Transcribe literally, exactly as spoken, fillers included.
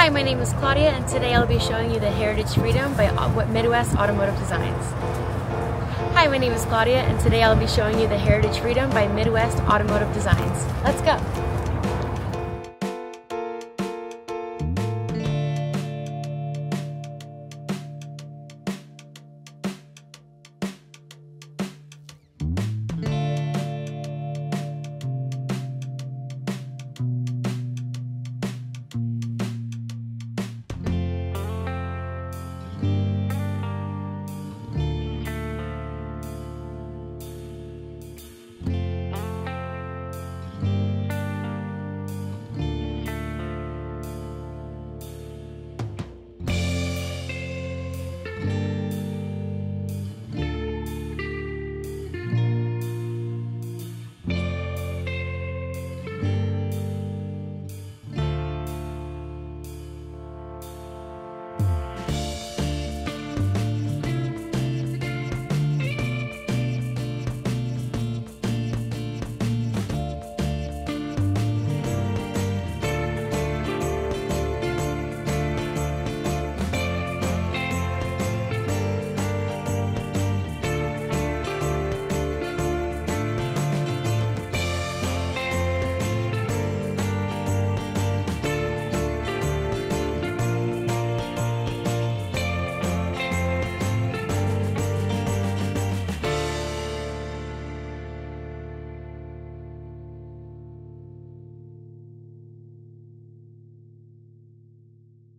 Hi, my name is Claudia, and today I'll be showing you the Heritage Freedom by Midwest Automotive Designs. Hi, my name is Claudia, and today I'll be showing you the Heritage Freedom by Midwest Automotive Designs. Let's go!